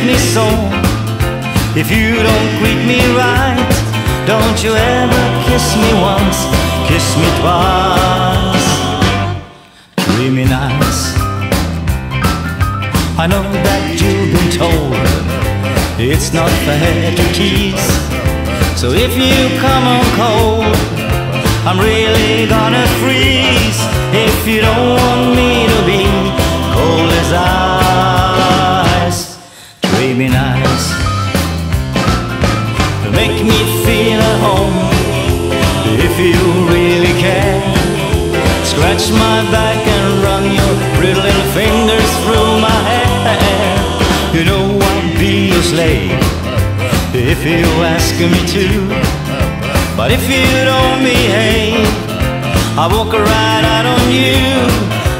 hurt me so. If you don't greet me right, don't you ever kiss me once, kiss me twice. Treat me nice. I know that you've been told it's not fair to tease. So if you come on cold, I'm really gonna freeze. If you don't want me to be cold as ice, treat me nice. Make me feel at home if you really care. Scratch my back and run your pretty little fingers through my hair. You know I'll be your slave if you ask me to. But if you don't behave, I walk right out on you.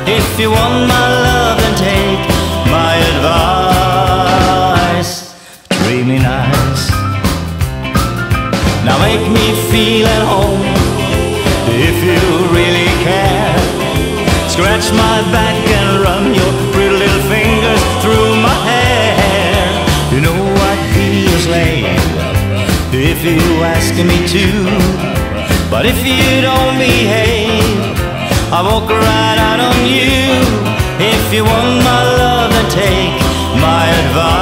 If you want my love, then take my advice. Treat me nice. Now make me feel at home if you really care. Scratch my back and run your pretty little fingers through my hair. You know I'd be a slave if you ask me to. But if you don't behave, I walk right out on you. If you want my love, then take my advice.